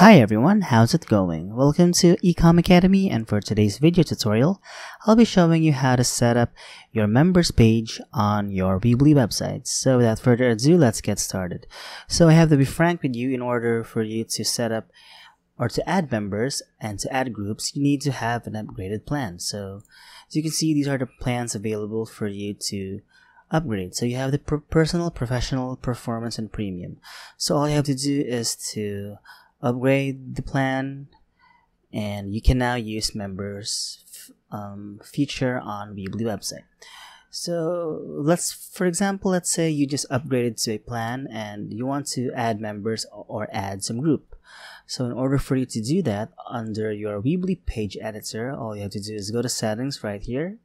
Hi everyone, how's it going? Welcome to Ecom Academy, and for today's video tutorial, I'll be showing you how to set up your members page on your Weebly website. So without further ado, let's get started. So I have to be frank with you, in order for you to set up or to add members and to add groups, you need to have an upgraded plan. So as you can see, these are the plans available for you to upgrade. So you have the personal, professional, performance, and premium. So all you have to do is to upgrade the plan, and you can now use members feature on Weebly website. So for example let's say you just upgraded to a plan and you want to add members or add some group. So in order for you to do that, under your Weebly page editor, all you have to do is go to settings right here,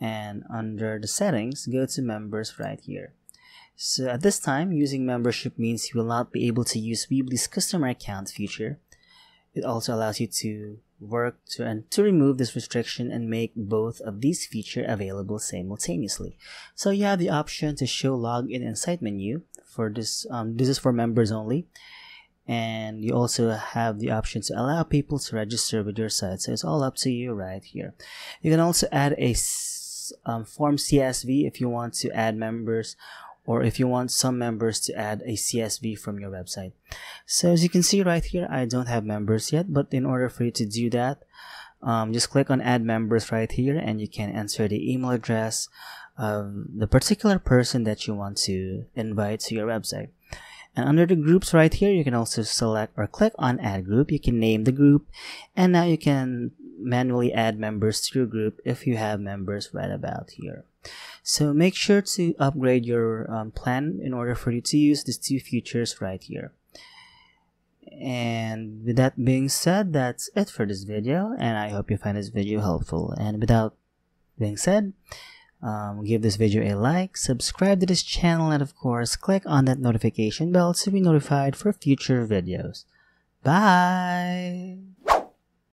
and under the settings, go to members right here. So at this time, using membership means you will not be able to use Weebly's customer account feature. It also allows you to work to remove this restriction and make both of these features available simultaneously. So you have the option to show login and site menu. For this, this is for members only. And you also have the option to allow people to register with your site. So it's all up to you right here. You can also add a form CSV if you want to add members, or if you want some members to add a CSV from your website. So as you can see right here, I don't have members yet, but in order for you to do that, just click on add members right here, and you can enter the email address of the particular person that you want to invite to your website. And under the groups right here, you can also select or click on add group. You can name the group, and now you can manually add members to your group if you have members right about here. So make sure to upgrade your plan in order for you to use these two features right here. And with that being said, that's it for this video, and I hope you find this video helpful. And without being said, give this video a like, subscribe to this channel, and of course click on that notification bell to be notified for future videos. Bye!